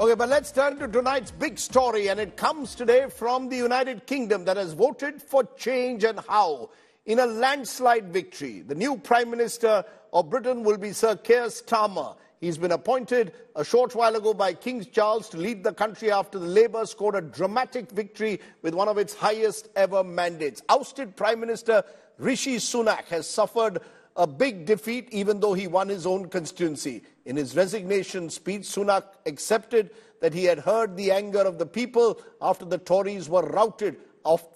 OK, but let's turn to tonight's big story, and it comes today from the United Kingdom that has voted for change and how. In a landslide victory, the new Prime Minister of Britain will be Sir Keir Starmer. He's been appointed a short while ago by King Charles to lead the country after the Labour scored a dramatic victory with one of its highest ever mandates. Ousted Prime Minister Rishi Sunak has suffered a big defeat, even though he won his own constituency. In his resignation speech, Sunak accepted that he had heard the anger of the people after the Tories were routed out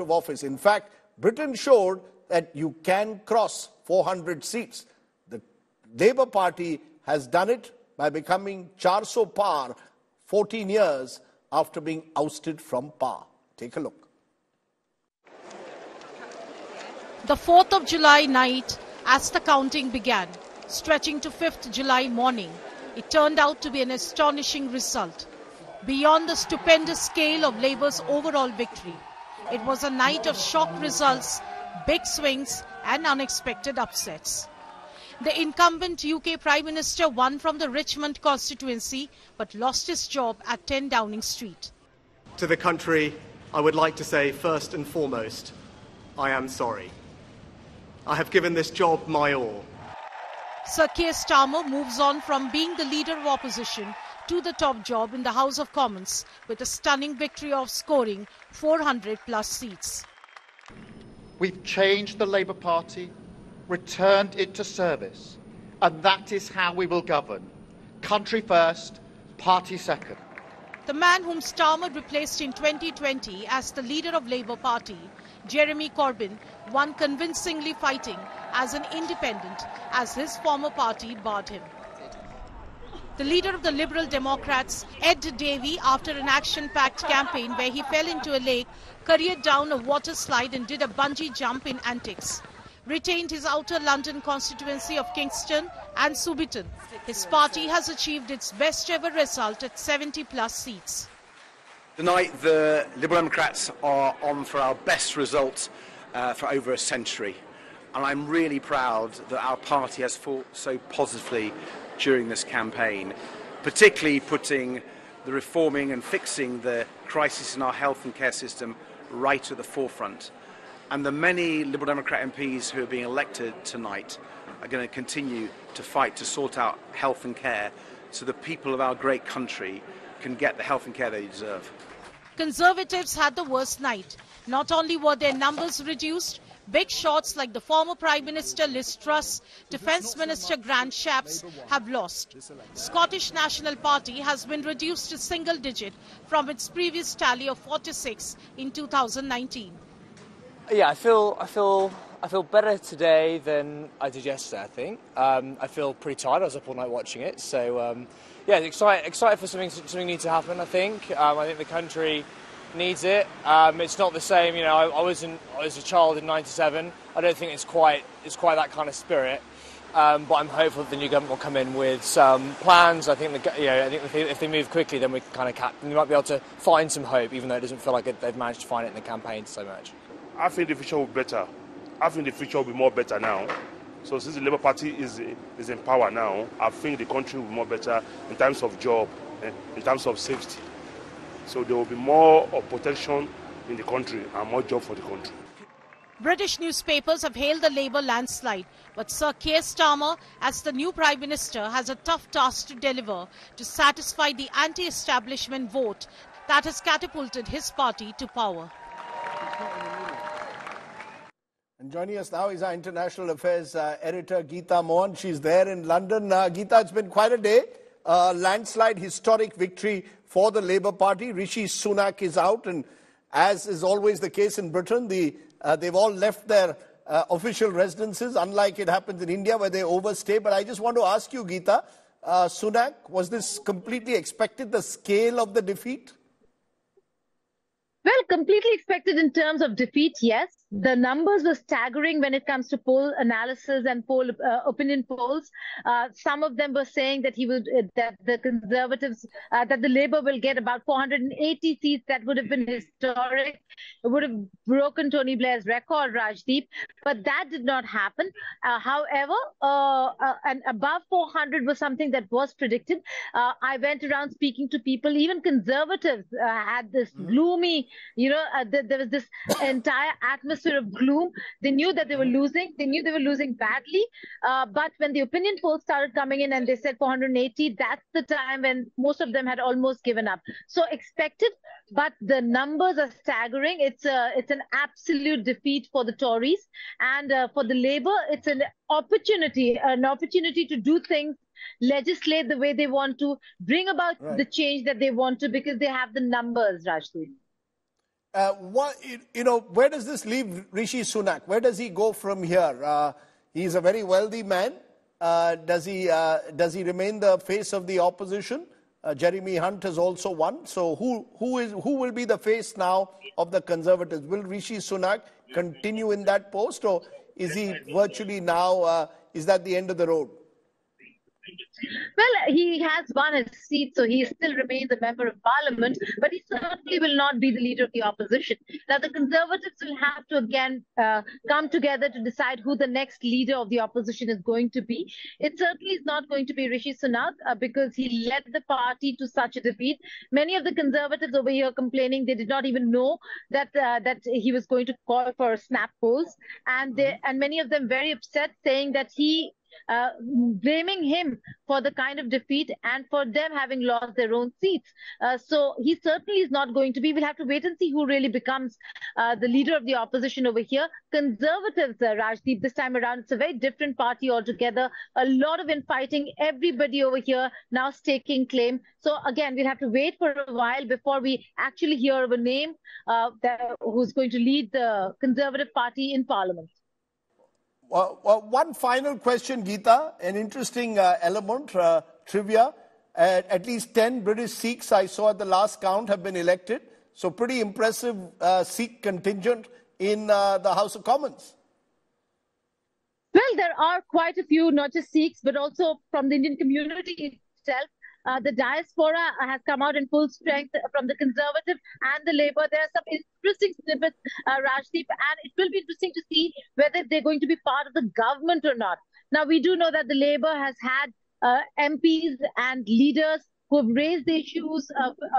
of office. In fact, Britain showed that you can cross 400 seats. The Labour Party has done it by becoming 400 par 14 years after being ousted from power. Take a look. The 4th of July night, as the counting began, stretching to 5th July morning, it turned out to be an astonishing result. Beyond the stupendous scale of Labour's overall victory, it was a night of shock results, big swings and unexpected upsets. The incumbent UK Prime Minister won from the Richmond constituency but lost his job at 10 Downing Street. To the country, I would like to say first and foremost, I am sorry. I have given this job my all. Sir Keir Starmer moves on from being the leader of opposition to the top job in the House of Commons with a stunning victory of scoring 400 plus seats. We've changed the Labour Party, returned it to service, and that is how we will govern. Country first, party second. The man whom Starmer replaced in 2020 as the leader of Labour Party, Jeremy Corbyn, won convincingly fighting as an independent as his former party barred him. The leader of the Liberal Democrats, Ed Davey, after an action-packed campaign where he fell into a lake, careered down a water slide and did a bungee jump in antics, retained his outer London constituency of Kingston and Subiton. His party has achieved its best ever result at 70-plus seats. Tonight, the Liberal Democrats are on for our best result for over a century. And I'm really proud that our party has fought so positively during this campaign, particularly putting the reforming and fixing the crisis in our health and care system right at the forefront. And the many Liberal Democrat MPs who are being elected tonight are going to continue to fight to sort out health and care so the people of our great country can get the health and care they deserve. Conservatives had the worst night. Not only were their numbers reduced, big shots like the former Prime Minister Liz Truss, Defence Minister Grant Shapps have lost. Scottish National Party has been reduced to single digit from its previous tally of 46 in 2019. Yeah, I feel better today than I did yesterday, I think. I feel pretty tired. I was up all night watching it. So, yeah, excited for something new to happen, I think. I think the country needs it. It's not the same, you know, I was a child in '97. I don't think it's quite that kind of spirit. But I'm hopeful that the new government will come in with some plans. I think if they move quickly, then we can kind of we might be able to find some hope, even though it doesn't feel like they've managed to find it in the campaign so much. I think the future will be better. I think the future will be more better now. So since the Labour Party is in power now, I think the country will be more better in terms of job, in terms of safety. So there will be more protection in the country and more job for the country. British newspapers have hailed the Labour landslide, but Sir Keir Starmer, as the new Prime Minister, has a tough task to deliver to satisfy the anti-establishment vote that has catapulted his party to power. And joining us now is our International Affairs editor, Geeta Mohan. She's there in London. Geeta, it's been quite a day. Landslide, historic victory for the Labour Party. Rishi Sunak is out, and as is always the case in Britain, they've all left their official residences, unlike it happens in India where they overstay. But I just want to ask you, Geeta, Sunak, was this completely expected, the scale of the defeat? Well, completely expected in terms of defeat, yes. The numbers were staggering when it comes to poll analysis and poll opinion polls. Some of them were saying that the Labour will get about 480 seats. That would have been historic. It would have broken Tony Blair's record, Rajdeep. But that did not happen. However, and above 400 was something that was predicted. I went around speaking to people, even Conservatives had this gloomy, there was this entire atmosphere of gloom. They knew that they were losing. They knew they were losing badly. But when the opinion polls started coming in and they said 480, that's the time when most of them had almost given up. So expected, but the numbers are staggering. It's an absolute defeat for the Tories. And for the Labour, it's an opportunity to do things, legislate the way they want to, bring about the change that they want to, because they have the numbers, Rajdeep. Where does this leave Rishi Sunak? Where does he go from here? He's a very wealthy man. Does he remain the face of the opposition? Jeremy Hunt has also won. So who will be the face now of the Conservatives? Will Rishi Sunak continue in that post, or is he virtually now? Is that the end of the road? Well, he has won his seat, so he still remains a member of parliament, but he certainly will not be the leader of the opposition. Now, the Conservatives will have to again come together to decide who the next leader of the opposition is going to be. It certainly is not going to be Rishi Sunak because he led the party to such a defeat. Many of the Conservatives over here complaining they did not even know that he was going to call for snap polls, and many of them very upset, saying that he. Blaming him for the kind of defeat and for them having lost their own seats. So he certainly is not going to be. We'll have to wait and see who really becomes the leader of the opposition over here. Conservatives, Rajdeep, this time around, it's a very different party altogether. A lot of infighting. Everybody over here now staking claim. So again, we'll have to wait for a while before we actually hear of a name who's going to lead the Conservative Party in Parliament. One final question, Geeta, an interesting element, trivia. At least 10 British Sikhs I saw at the last count have been elected. So pretty impressive Sikh contingent in the House of Commons. Well, there are quite a few, not just Sikhs, but also from the Indian community itself. The diaspora has come out in full strength from the Conservative and the Labour. There are some interesting snippets, Rajdeep, and it will be interesting to see whether they're going to be part of the government or not. Now, we do know that the Labour has had MPs and leaders who have raised the issues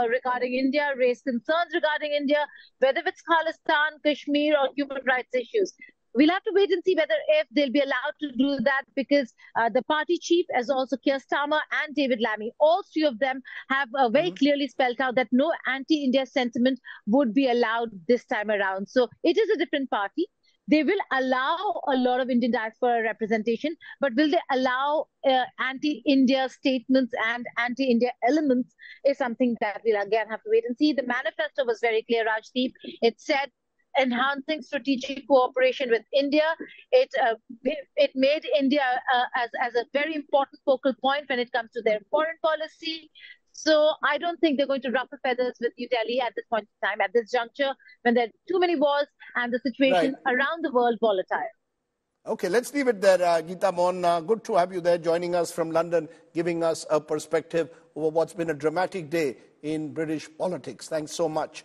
regarding India, raised concerns regarding India, whether it's Khalistan, Kashmir, or human rights issues. We'll have to wait and see whether if they'll be allowed to do that, because the party chief, as also Keir Starmer and David Lammy, all three of them have very clearly spelled out that no anti-India sentiment would be allowed this time around. So it is a different party. They will allow a lot of Indian diaspora representation, but will they allow anti-India statements and anti-India elements is something that we'll again have to wait and see. The manifesto was very clear, Rajdeep. It said, enhancing strategic cooperation with India. It made India as a very important focal point when it comes to their foreign policy. So I don't think they're going to ruffle feathers with New Delhi at this point in time, at this juncture, when there are too many wars and the situation around the world volatile. Okay, let's leave it there, Geeta Mohan. Good to have you there joining us from London, giving us a perspective over what's been a dramatic day in British politics. Thanks so much.